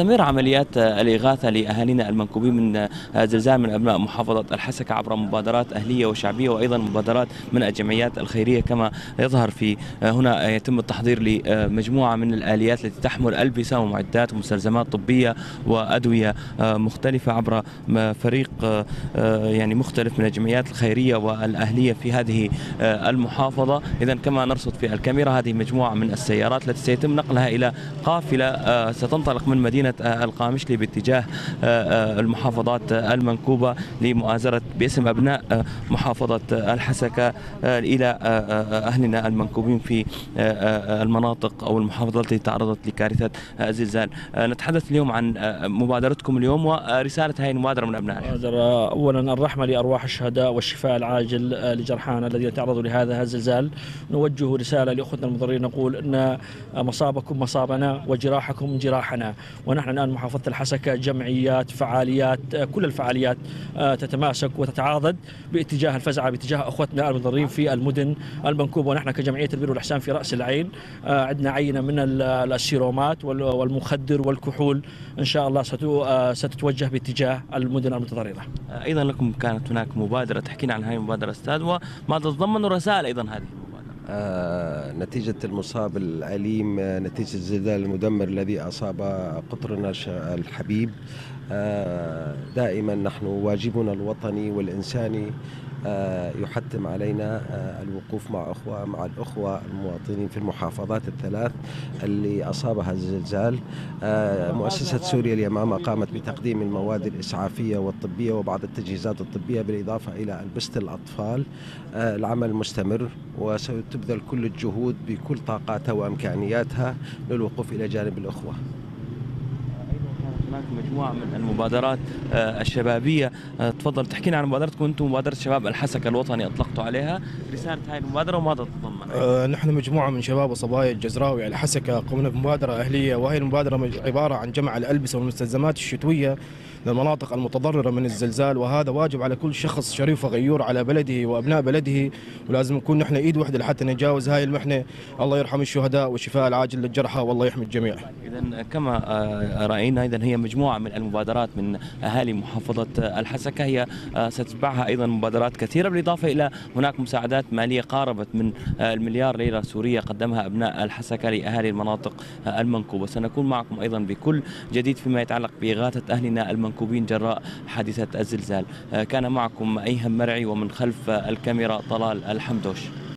تستمر عمليات الإغاثة لأهالينا المنكوبين من زلزال من أبناء محافظة الحسكة عبر مبادرات أهلية وشعبية وأيضا مبادرات من الجمعيات الخيرية، كما يظهر في هنا يتم التحضير لمجموعة من الآليات التي تحمل ألبسة ومعدات ومستلزمات طبية وأدوية مختلفة عبر فريق يعني مختلف من الجمعيات الخيرية والأهلية في هذه المحافظة. إذا كما نرصد في الكاميرا هذه مجموعة من السيارات التي سيتم نقلها إلى قافلة ستنطلق من مدينة القامشلي باتجاه المحافظات المنكوبة لمؤازرة باسم أبناء محافظة الحسكة إلى أهلنا المنكوبين في المناطق أو المحافظات التي تعرضت لكارثة زلزال. نتحدث اليوم عن مبادرتكم اليوم ورسالة هذه المبادرة من أبناء المبادرة. أولا الرحمة لأرواح الشهداء والشفاء العاجل لجرحانا الذين تعرضوا لهذا الزلزال. نوجه رسالة لأخوتنا المضررين نقول أن مصابكم مصابنا وجراحكم جراحنا، ونحن الآن محافظة الحسكة جمعيات فعاليات كل الفعاليات تتماسك وتتعاضد باتجاه الفزعة باتجاه أخوتنا المضررين في المدن المنكوبة. ونحن كجمعية البر والاحسان في رأس العين عندنا عينة من السيرومات والمخدر والكحول إن شاء الله ستتوجه باتجاه المدن المتضررة. أيضا لكم كانت هناك مبادرة، تحكينا عن هذه المبادرة أستاذ وما تتضمن الرسائل أيضا هذه المبادرة. نتيجة المصاب الأليم نتيجة الزلزال المدمر الذي أصاب قطرنا الحبيب، دائما نحن واجبنا الوطني والإنساني يحتم علينا الوقوف مع الأخوة المواطنين في المحافظات الثلاث اللي أصابها الزلزال. مؤسسة سوريا اليمامه قامت بتقديم المواد الإسعافية والطبية وبعض التجهيزات الطبية بالإضافة إلى ألبسة الأطفال. العمل مستمر وستبذل كل الجهود بكل طاقاتها وإمكانياتها للوقوف إلى جانب الأخوة. هناك مجموعة من المبادرات الشبابية، تفضل تحكينا عن مبادرتكم أنتم، مبادرة شباب الحسكة الوطني أطلقتوا عليها، رسالة هذه المبادرة وماذا تتضمن؟ نحن مجموعة من شباب وصبايا الجزراوي على الحسكة قمنا بمبادرة أهلية، وهي المبادرة عبارة عن جمع الألبسة والمستلزمات الشتوية للمناطق المتضررة من الزلزال، وهذا واجب على كل شخص شريف وغيور على بلده وأبناء بلده، ولازم نكون نحن إيد واحدة لحتى نتجاوز هاي المحنة. الله يرحم الشهداء والشفاء العاجل للجرحى والله يحمي الجميع. إذا كما رأينا إذا هي مجموعة من المبادرات من أهالي محافظة الحسكة، هي ستتبعها أيضا مبادرات كثيرة بالإضافة إلى هناك مساعدات مالية قاربت من المليار ليرة سورية قدمها أبناء الحسكة لأهالي المناطق المنكوبة. سنكون معكم أيضا بكل جديد فيما يتعلق بإغاثة أهلنا المنكوبين جراء حادثة الزلزال. كان معكم أيهم مرعي ومن خلف الكاميرا طلال الحمدوش.